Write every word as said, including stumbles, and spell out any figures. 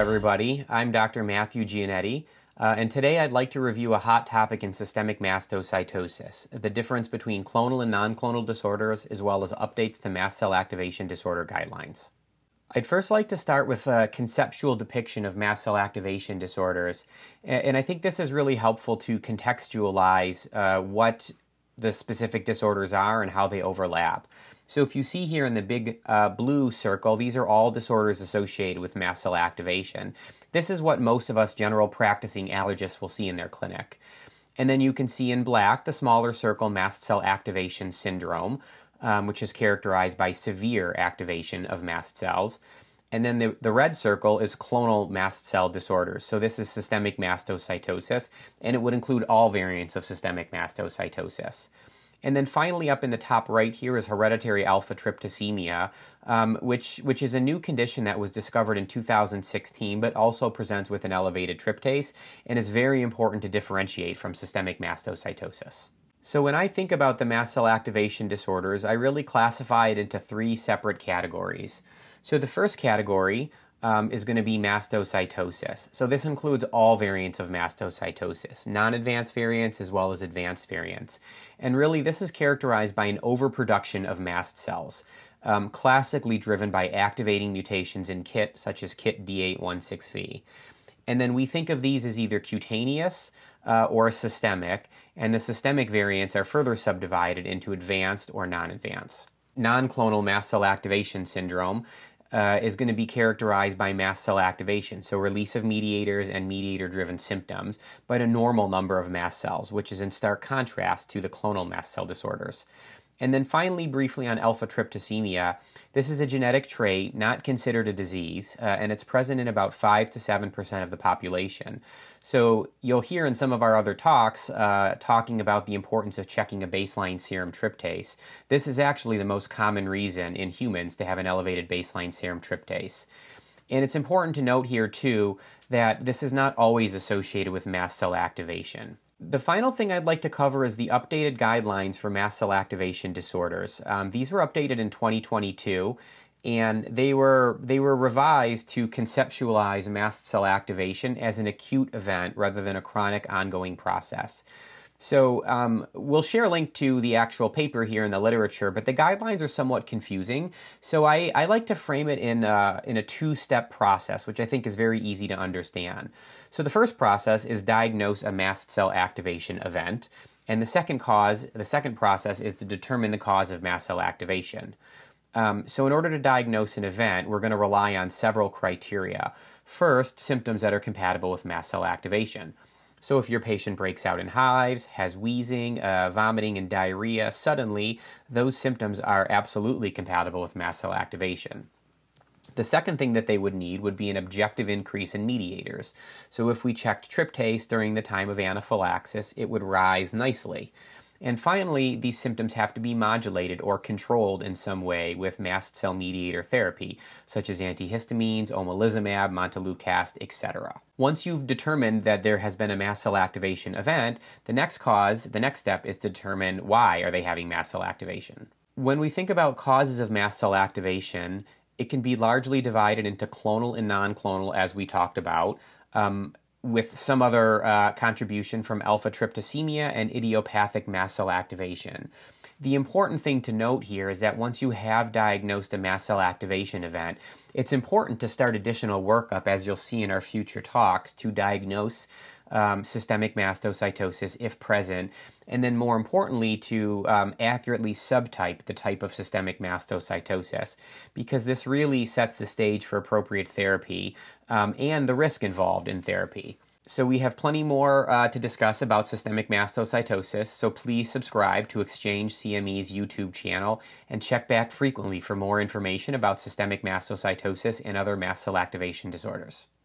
everybody. I'm Doctor Matthew Giannetti, uh, and today I'd like to review a hot topic in systemic mastocytosis, the difference between clonal and non-clonal disorders, as well as updates to mast cell activation disorder guidelines. I'd first like to start with a conceptual depiction of mast cell activation disorders, and I think this is really helpful to contextualize uh, what the specific disorders are and how they overlap. So if you see here in the big uh, blue circle, these are all disorders associated with mast cell activation. This is what most of us general practicing allergists will see in their clinic. And then you can see in black, the smaller circle, mast cell activation syndrome, um, which is characterized by severe activation of mast cells. And then the, the red circle is clonal mast cell disorders. So this is systemic mastocytosis, and it would include all variants of systemic mastocytosis. And then finally, up in the top right here is hereditary alpha tryptasemia, um, which, which is a new condition that was discovered in two thousand sixteen, but also presents with an elevated tryptase and is very important to differentiate from systemic mastocytosis. So when I think about the mast cell activation disorders, I really classify it into three separate categories. So the first category Um, is going to be mastocytosis. So this includes all variants of mastocytosis, non-advanced variants as well as advanced variants. And really this is characterized by an overproduction of mast cells, um, classically driven by activating mutations in KIT, such as KIT D eight one six V. And then we think of these as either cutaneous uh, or systemic, and the systemic variants are further subdivided into advanced or non-advanced. Non-clonal mast cell activation syndrome Uh, is going to be characterized by mast cell activation, so release of mediators and mediator-driven symptoms, but a normal number of mast cells, which is in stark contrast to the clonal mast cell disorders. And then finally, briefly on alpha-tryptasemia, this is a genetic trait not considered a disease, uh, and it's present in about five to seven percent of the population. So you'll hear in some of our other talks uh, talking about the importance of checking a baseline serum tryptase. This is actually the most common reason in humans to have an elevated baseline serum tryptase. And it's important to note here, too, that this is not always associated with mast cell activation. The final thing I'd like to cover is the updated guidelines for mast cell activation disorders. Um, these were updated in twenty twenty-two, and they were, they were revised to conceptualize mast cell activation as an acute event rather than a chronic ongoing process. So um, we'll share a link to the actual paper here in the literature, but the guidelines are somewhat confusing. So I, I like to frame it in a, in a two-step process, which I think is very easy to understand. So the first process is diagnose a mast cell activation event. And the second cause, the second process is to determine the cause of mast cell activation. Um, so in order to diagnose an event, we're going to rely on several criteria. First, symptoms that are compatible with mast cell activation. So if your patient breaks out in hives, has wheezing, uh, vomiting, and diarrhea suddenly, those symptoms are absolutely compatible with mast cell activation. The second thing that they would need would be an objective increase in mediators. So if we checked tryptase during the time of anaphylaxis, it would rise nicely. And finally, these symptoms have to be modulated or controlled in some way with mast cell mediator therapy, such as antihistamines, omalizumab, montelukast, et cetera. Once you've determined that there has been a mast cell activation event, the next cause, the next step is to determine why are they having mast cell activation. When we think about causes of mast cell activation, it can be largely divided into clonal and non-clonal, as we talked about, um, with some other uh, contribution from alpha-tryptasemia and idiopathic mast cell activation. The important thing to note here is that once you have diagnosed a mast cell activation event, it's important to start additional workup, as you'll see in our future talks, to diagnose um, systemic mastocytosis if present, and then more importantly to um, accurately subtype the type of systemic mastocytosis, because this really sets the stage for appropriate therapy um, and the risk involved in therapy. So we have plenty more uh, to discuss about systemic mastocytosis, so please subscribe to Exchange C M E's YouTube channel and check back frequently for more information about systemic mastocytosis and other mast cell activation disorders.